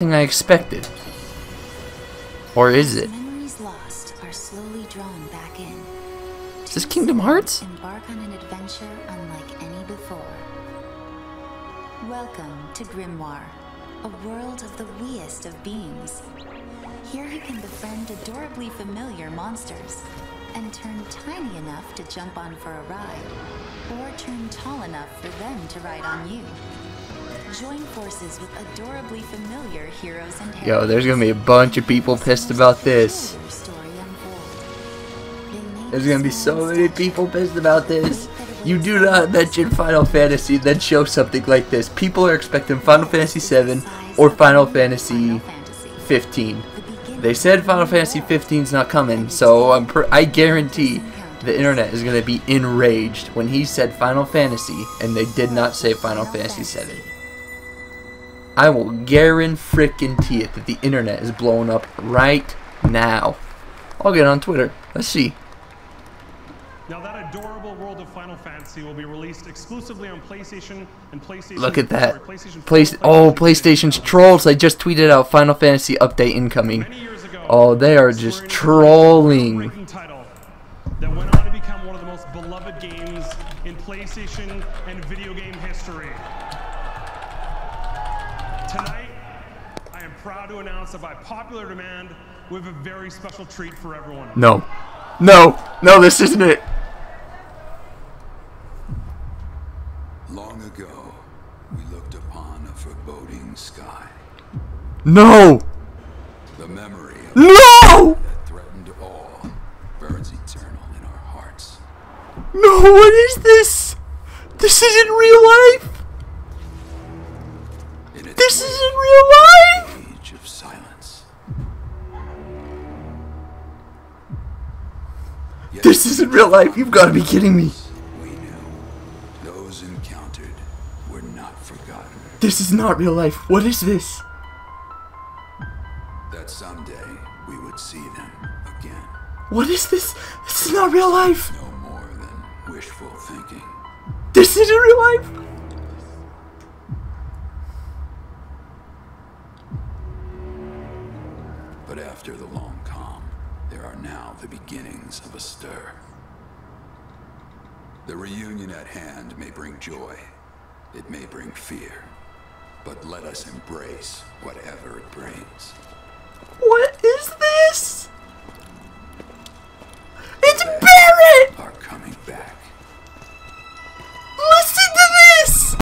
thing I expected. Or is it? Memories lost are slowly drawn back in. Is this Kingdom Hearts? Embark on an adventure unlike any before. Welcome to Grimoire, a world of the weest of beings. Here you can befriend adorably familiar monsters, and turn tiny enough to jump on for a ride, or turn tall enough for them to ride on you. Join forces with adorably familiar heroes and heroines. Yo, there's gonna be a bunch of people pissed about this. There's gonna be so many people pissed about this. You do not mention Final Fantasy, then show something like this. People are expecting Final Fantasy VII or Final Fantasy 15. They said Final Fantasy 15's not coming, so I guarantee the internet is going to be enraged when he said Final Fantasy and they did not say Final Fantasy 7. I will guarantee it that the internet is blowing up right now. I'll get on Twitter. Let's see. Now that adorable world of Final Fantasy will be released exclusively on PlayStation and PlayStation. Look at that. PlayStation's trolls. I just tweeted out Final Fantasy update incoming. Oh, they are just trolling. That went on to become one of the most beloved games in PlayStation and video game history. Tonight, I am proud to announce that by popular demand, we have a very special treat for everyone. No. No. No, this isn't it. Long ago, we looked upon a foreboding sky. No! The memory of no! That threatened all burns eternal in our hearts. No, what is this? This isn't real life! This isn't real life! Age of silence. This isn't real life, you've got to be kidding me. This is not real life. What is this? That someday we would see them again. What is this? This is not real life. No more than wishful thinking. This isn't real life. But after the long calm, there are now the beginnings of a stir. The reunion at hand may bring joy. It may bring fear. But let us embrace whatever it brings. What